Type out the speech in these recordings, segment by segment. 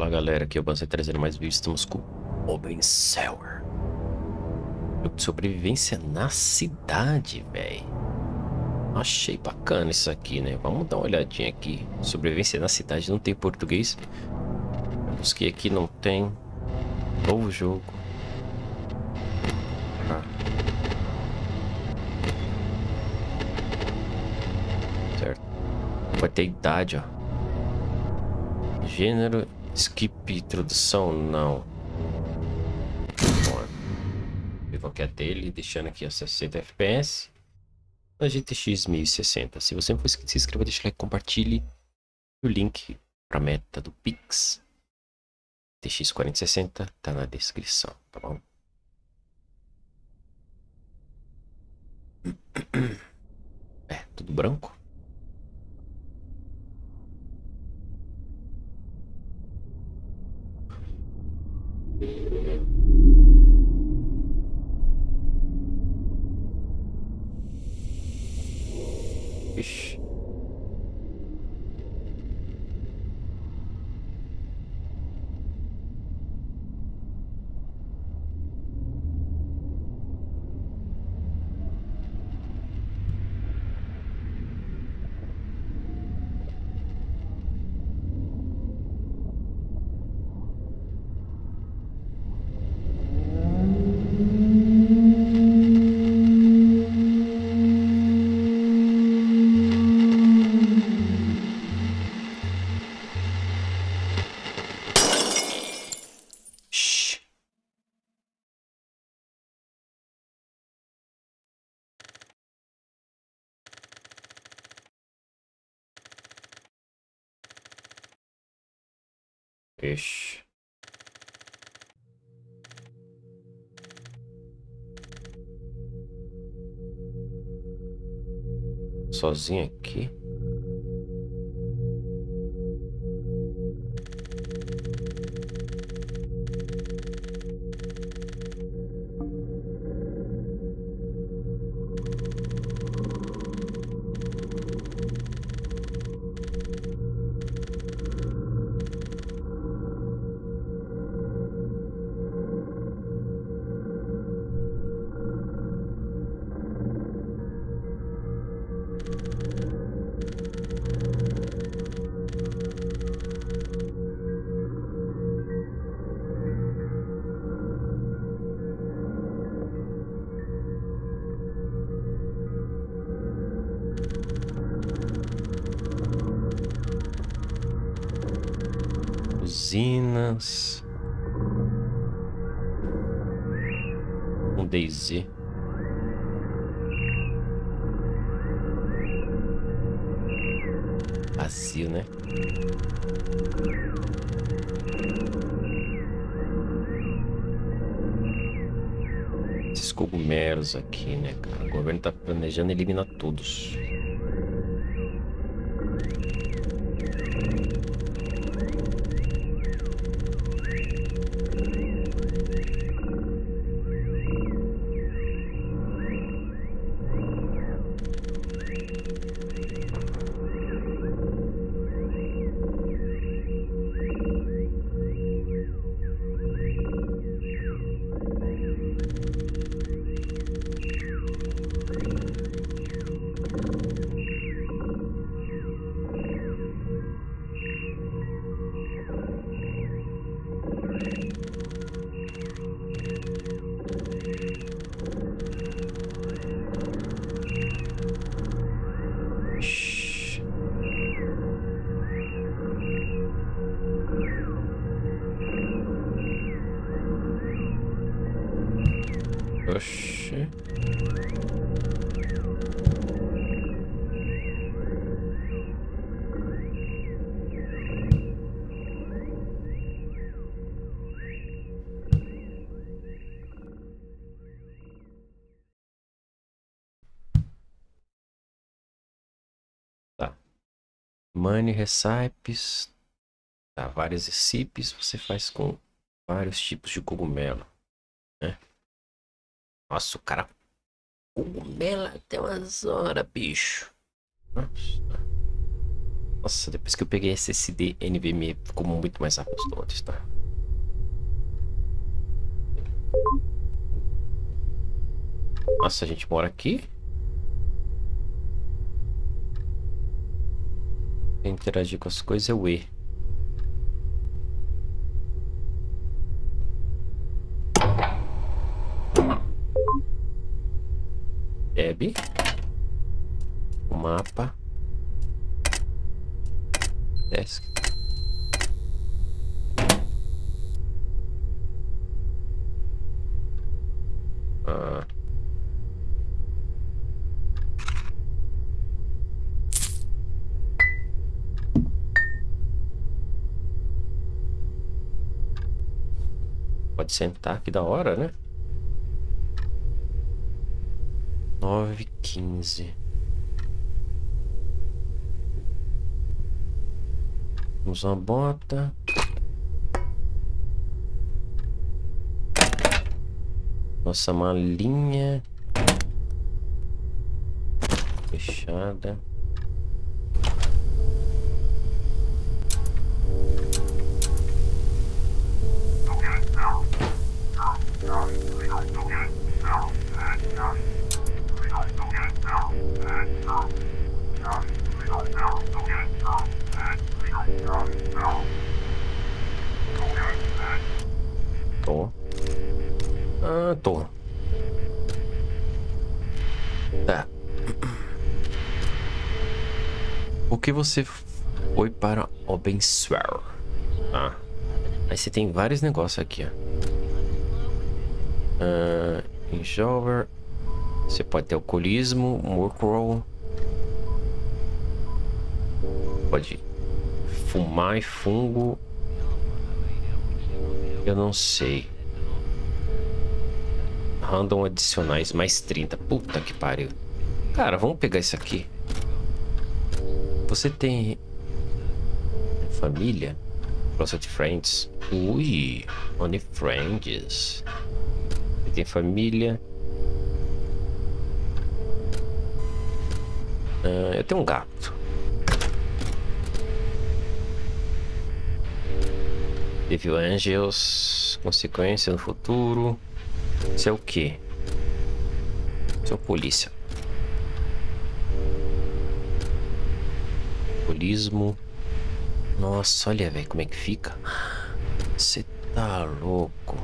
Olá galera, aqui é o Banzai trazendo mais vídeos. Estamos com Obenseuer, jogo de sobrevivência na cidade, velho. Achei bacana isso aqui, né? Vamos dar uma olhadinha aqui. Sobrevivência na cidade, não tem português. Eu busquei aqui, não tem. Novo jogo. Certo. Vai ter idade, ó. Gênero. Skip introdução, não. Bora. Ver qual que é dele, deixando aqui a 60 FPS. Na GTX 1060. Se você não for inscrito, se inscreva, deixa o like, compartilhe. E o link para a meta do Pix. GTX 4060 tá na descrição, tá bom? É, tudo branco. Ixi. Ixi. Sozinho aqui. Usinas, um DayZ. Vazio, né? Esses cogumelos aqui, né, cara? O governo tá planejando eliminar todos. Oxi. Tá. Money recipes. Tá, várias recipes você faz com vários tipos de cogumelo, né? Nossa, o cara cogumela até umas horas, bicho. Nossa. Nossa, depois que eu peguei SSD NVMe ficou muito mais rápido do que antes, tá? Nossa, a gente mora aqui. Interagir com as coisas é o E. Tab. O mapa. Desk. Ah. Pode sentar, que da hora, né? 9:15. Vamos uma bota. Nossa malinha fechada. Tô. Ah, tô. Tá. Por que você foi para Obenseuer? Ah. Aí você tem vários negócios aqui, ó. Enjover. Você pode ter alcoolismo, Murkrow. Pode fumar e fungo. Eu não sei. Random adicionais mais 30. Puta que pariu. Cara, vamos pegar isso aqui. Você tem família? Cross of Friends. Ui, Only Friends. Você tem família? Ah, eu tenho um gato. Devil Angels, consequência no futuro. Isso é o que? Isso é o polícia. Polismo. Nossa, olha, velho, como é que fica? Você tá louco.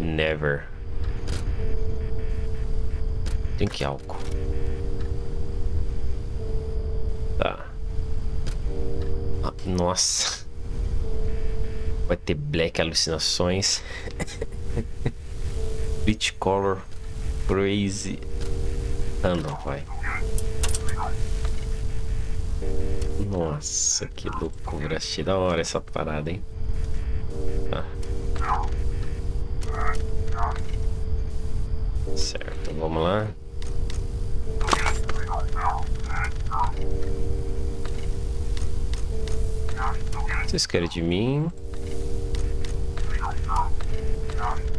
Never. Tem que álcool. Tá. Ah, nossa. Vai ter black alucinações. Beach color crazy. Ah, não, vai. Nossa, que loucura. Achei da hora essa parada, hein? Tá. Certo, vamos lá. Vocês querem de mim?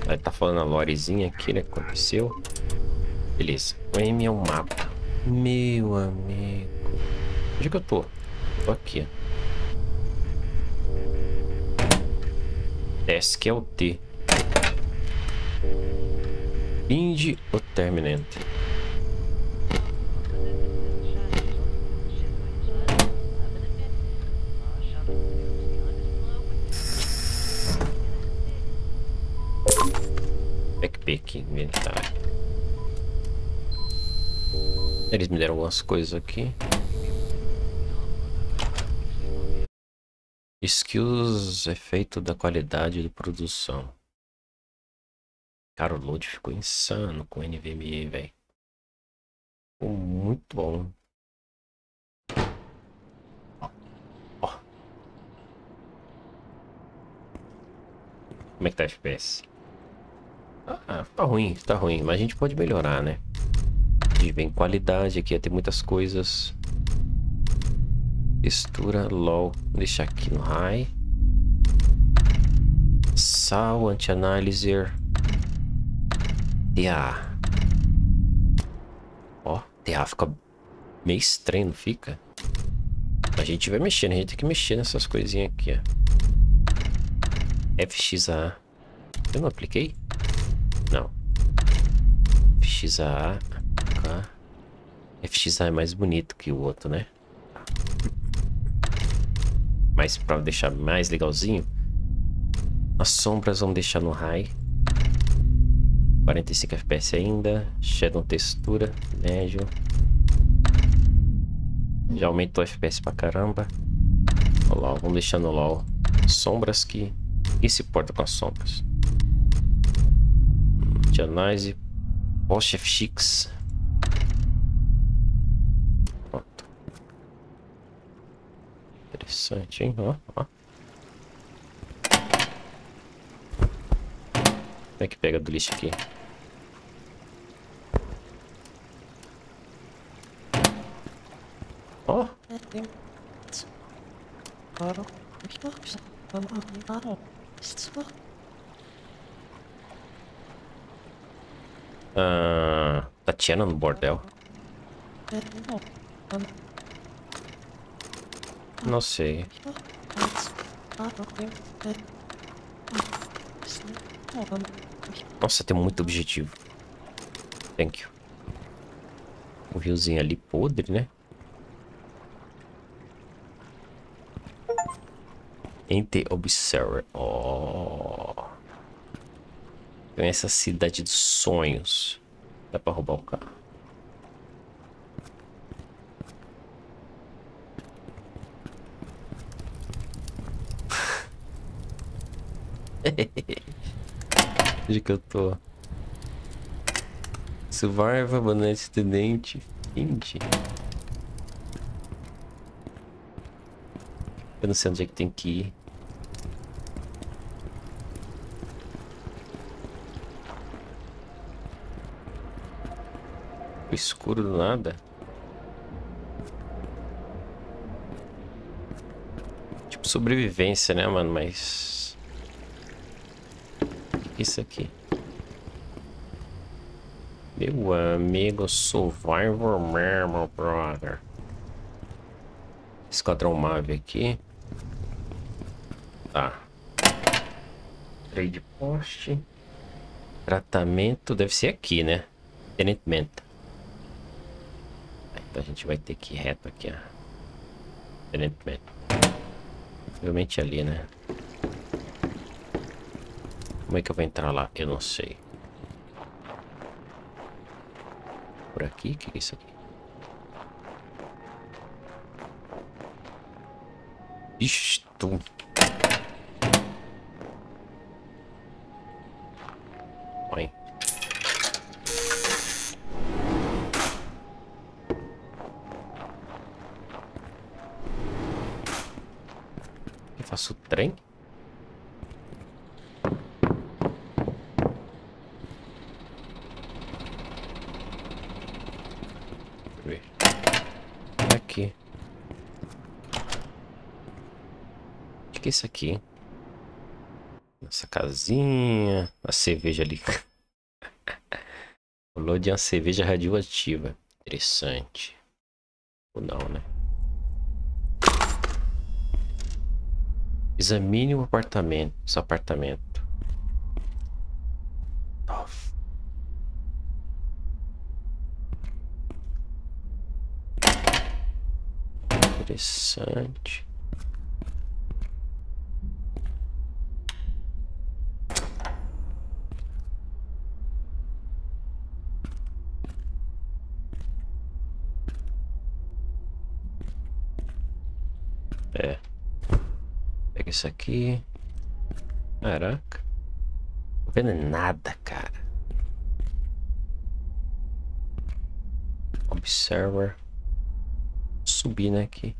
Aí tá falando a lorezinha aqui, né? Que aconteceu. Beleza. O M é o mapa. Meu amigo. Onde que eu tô? Tô aqui. Desk é o T. Bind o terminante. Backpack, inventário. Eles me deram algumas coisas aqui. Skills, efeito da qualidade de produção. Cara, o load ficou insano com NVMe, velho. Ficou muito bom. Ó. Como é que tá a FPS? Ah, tá ruim, mas a gente pode melhorar, né? A gente vem qualidade aqui, tem muitas coisas. Textura, LOL, vou deixar aqui no high. Sal, anti-analyzer. TA. Ó, TA fica meio estranho, não fica? A gente vai mexendo, a gente tem que mexer nessas coisinhas aqui, ó. FXAA. Eu não apliquei? Não. FXAA. Cá. FXAA é mais bonito que o outro, né? Mas pra deixar mais legalzinho, as sombras vamos deixar no high. 45 FPS ainda. Shadow textura, médio. Já aumentou o FPS pra caramba. O LOL, vamos deixar no LOL. Sombras que... Quem se porta com as sombras? De análise. Post FX. Pronto. Interessante, hein? Ó, ó. Como é que pega do lixo aqui? Ó. Tatiana no bordel. Não sei. Nossa, tem muito objetivo. Thank you. O riozinho ali podre, né? Enter Obenseuer. Oh. Tem essa cidade dos sonhos. Dá pra roubar o carro. Onde que eu tô? Survivor, banana studente. Indie. Eu não sei onde é que tem que ir. O escuro do nada. Tipo sobrevivência, né, mano? Mas... O que é isso aqui? Meu amigo, Survivor mesmo, brother. Esquadrão Mave aqui. Tá. Trade post. Tratamento deve ser aqui, né? Tenentmenta. Então a gente vai ter que ir reto aqui, ó. Tenentmenta. Provavelmente ali, né? Como é que eu vou entrar lá? Eu não sei. Por aqui? O que é isso aqui? Isto. Oi. Eu faço o trem? Aqui. Que é isso aqui? Nossa casinha. A cerveja ali. O load de uma cerveja radioativa. Interessante. Ou não, né? Examine o apartamento. Esse apartamento. Nossa. Interessante. É. Pega isso aqui. Caraca. Não tô vendo nada, cara. Observer. Subir, né, aqui.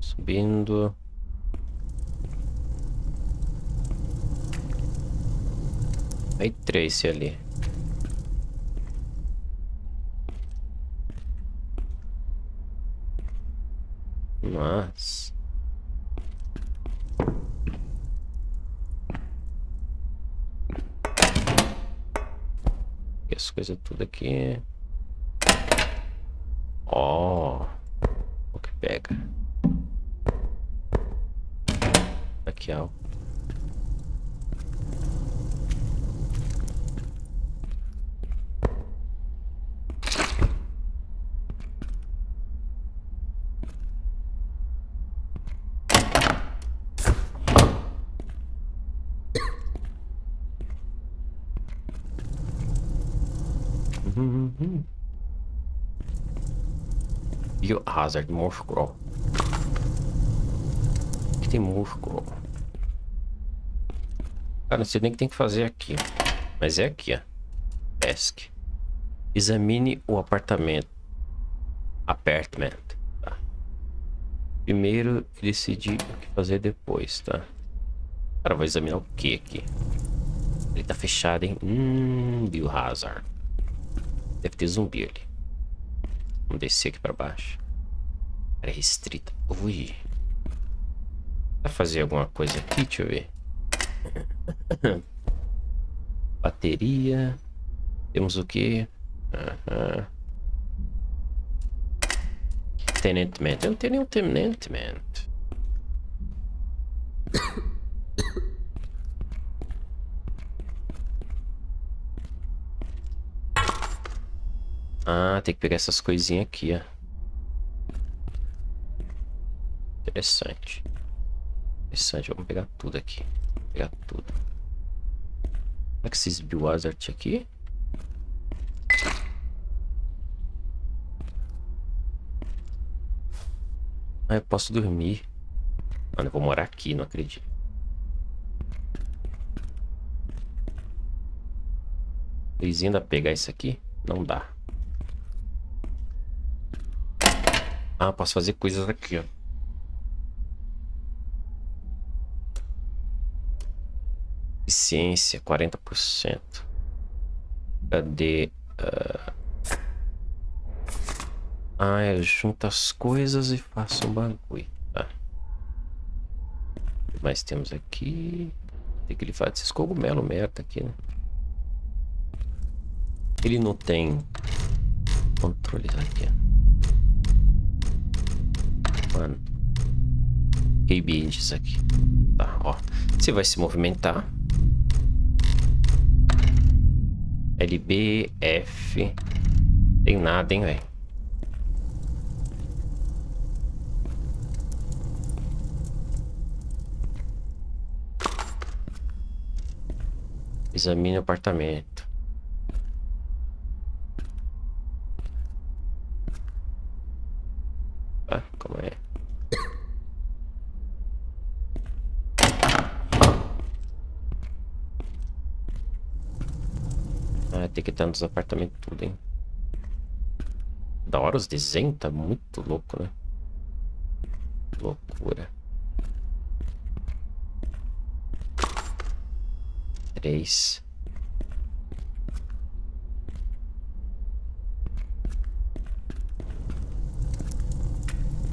Subindo. Aí, Trace ali. Mas e as coisas tudo aqui. Ó. Oh. pega. Aqui, ó. Hazard, Murkrow. Aqui tem Murkrow. Cara, não sei nem o que tem que fazer aqui. Mas é aqui, ó. Task. Examine o apartamento. Apartment. Tá. Primeiro, decidi o que fazer depois, tá? Cara, eu vou examinar o que aqui? Ele tá fechado, hein? Biohazard. Deve ter zumbi ali. Vamos descer aqui pra baixo. É restrita. Ui. Vai fazer alguma coisa aqui? Deixa eu ver. Bateria. Temos o que? Tenentment. Eu não tenho nenhum tenentment. Ah, tem que pegar essas coisinhas aqui, ó. Interessante. Interessante, vamos pegar tudo aqui. Vamos pegar tudo. Como é que esses Biohazard aqui? Ah, eu posso dormir. Mano, eu vou morar aqui, não acredito. Coisinha dá pra pegar isso aqui? Não dá. Ah, posso fazer coisas aqui, ó. Eficiência 40%. Cadê? Ah, eu junto as coisas e faço um bagulho. Tá. O que mais temos aqui? Tem que ele fazer esses cogumelos merda aqui, né? Ele não tem controles aqui. Mano. Cabinets aqui. Tá, ó. Você vai se movimentar. LB, F. Tem nada, hein, velho. Examine o apartamento. Ah, como é? Tem que estar nos apartamentos tudo, hein? Da hora os desenhos, tá muito louco, né? Loucura. 3.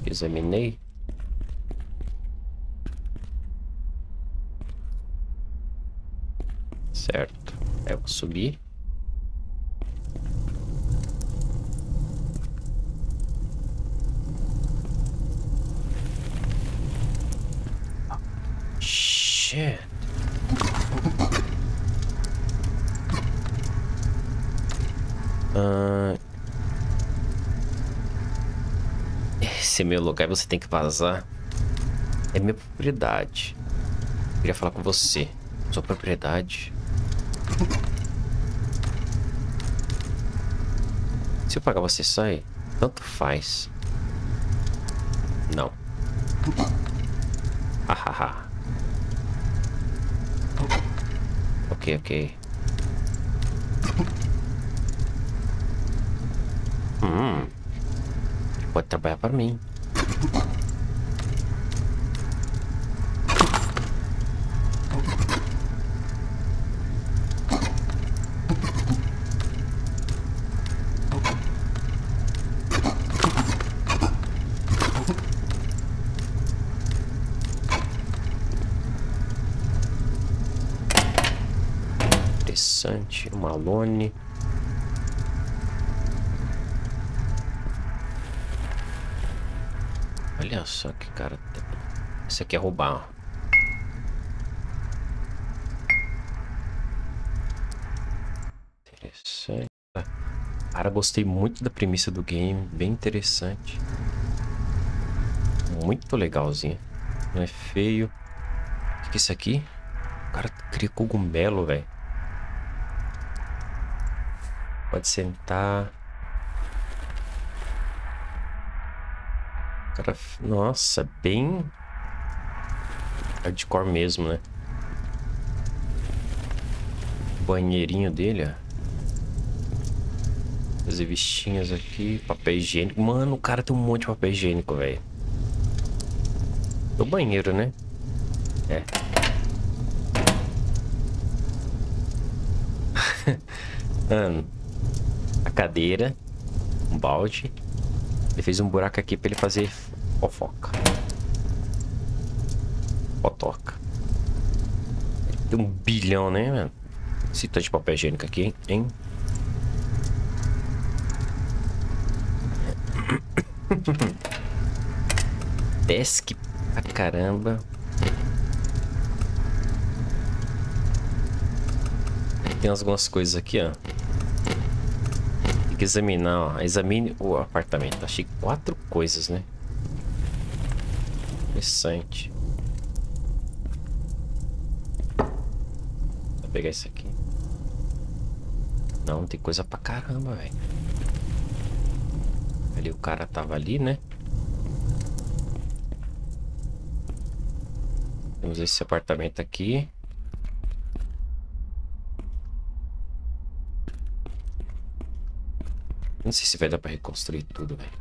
Examinei. Certo. Eu vou subir. Shit. Esse é meu lugar, você tem que vazar. É minha propriedade. Eu queria falar com você. Sua propriedade. Se eu pagar você sai, tanto faz. Não. Hahaha. Ok. Pode trabalhar para mim. Malone. Olha só que cara. Isso aqui é roubar. Interessante. Cara, gostei muito da premissa do game. Bem interessante. Muito legalzinho. Não é feio. O que é isso aqui? O cara cria cogumelo, velho. Pode sentar. Cara, nossa, bem hardcore mesmo, né? O banheirinho dele, ó. As revistinhas aqui, papel higiênico. Mano, o cara tem um monte de papel higiênico, velho. Do banheiro, né? É. Mano. A cadeira. Um balde. Ele fez um buraco aqui pra ele fazer fofoca. Fotoca. Tem um bilhão, né, mano? Esse tanto de papel higiênico aqui, hein? Desk pra caramba. Tem algumas coisas aqui, ó. Tem que examinar, ó. Examine o apartamento. Achei 4 coisas, né? Interessante. Vou pegar isso aqui. Não, tem coisa pra caramba, velho. Ali o cara tava ali, né? Temos esse apartamento aqui. Não sei se vai dar pra reconstruir tudo, velho.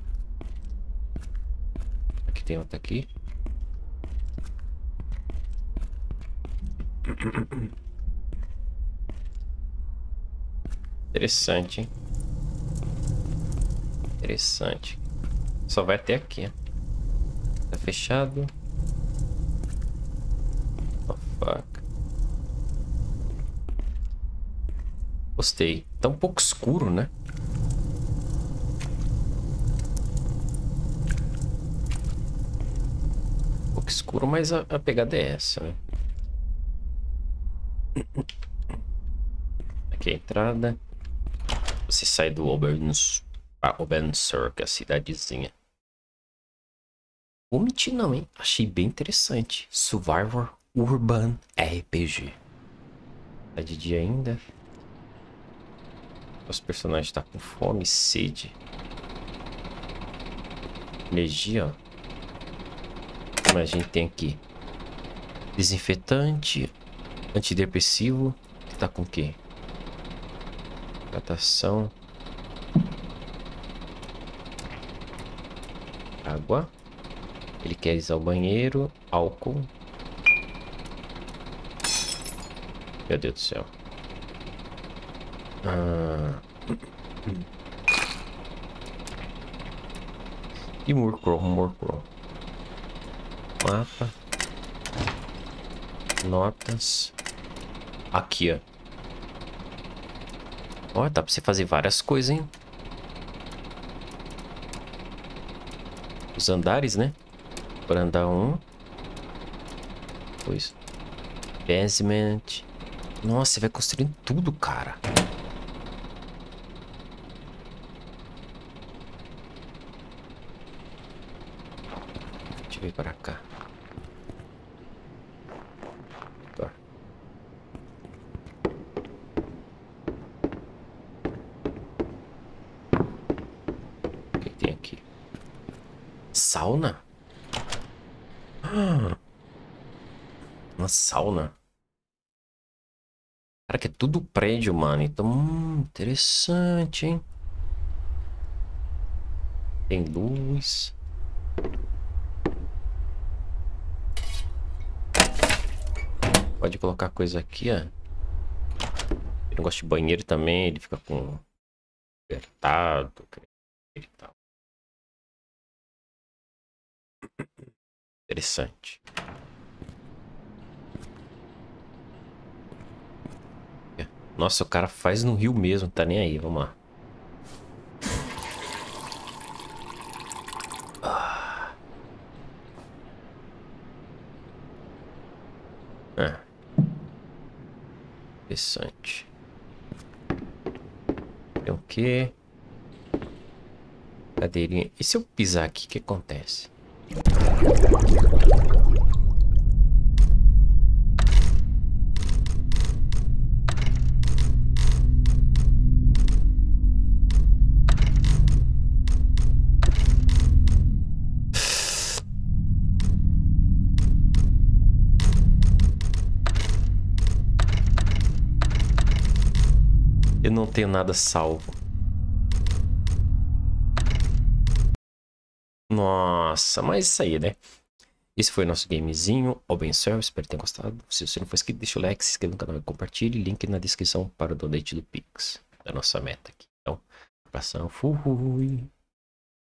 Aqui tem outra aqui. Interessante, hein? Interessante. Só vai até aqui, né? Tá fechado. Oh, fuck. Gostei. Tá um pouco escuro, né? Um pouco escuro, mas a pegada é essa, né? Aqui é a entrada. Você sai do Obenseuer. A Obenseuer, que é a cidadezinha. Vou mentir não, hein? Achei bem interessante. Survivor Urban RPG. Tá de dia ainda. Os personagens estão com fome, sede. Energia, ó. Mas a gente tem aqui. Desinfetante. Antidepressivo. Que tá com o quê? Hidratação. Água. Ele quer ir ao banheiro. Álcool. Meu Deus do céu. Ah. E Murkrow. Mapa. Notas. Aqui, ó. Ó, dá pra você fazer várias coisas, hein? Os andares, né? Branda 1. Pois. Basement. Nossa, você vai construindo tudo, cara. Deixa eu vir para cá. Tá. O que tem aqui? Sauna? Uma sauna. Cara, que é tudo prédio, mano. Então, interessante, hein? Tem luz. Pode colocar coisa aqui, ó. Eu não gosto de banheiro também. Ele fica com... apertado. E tal. Interessante. Nossa, o cara faz no rio mesmo, tá nem aí, vamos lá. Ah, É. Interessante. É o que? Cadeirinha. E se eu pisar aqui, o que acontece? Eu não tenho nada salvo. Nossa, mas isso aí, né? Esse foi o nosso gamezinho, Obenseuer, espero que tenha gostado. Se você não for inscrito, deixa o like, se inscreva no canal e compartilhe. Link na descrição para o donate do Pix, da nossa meta aqui. Então, abração, fui!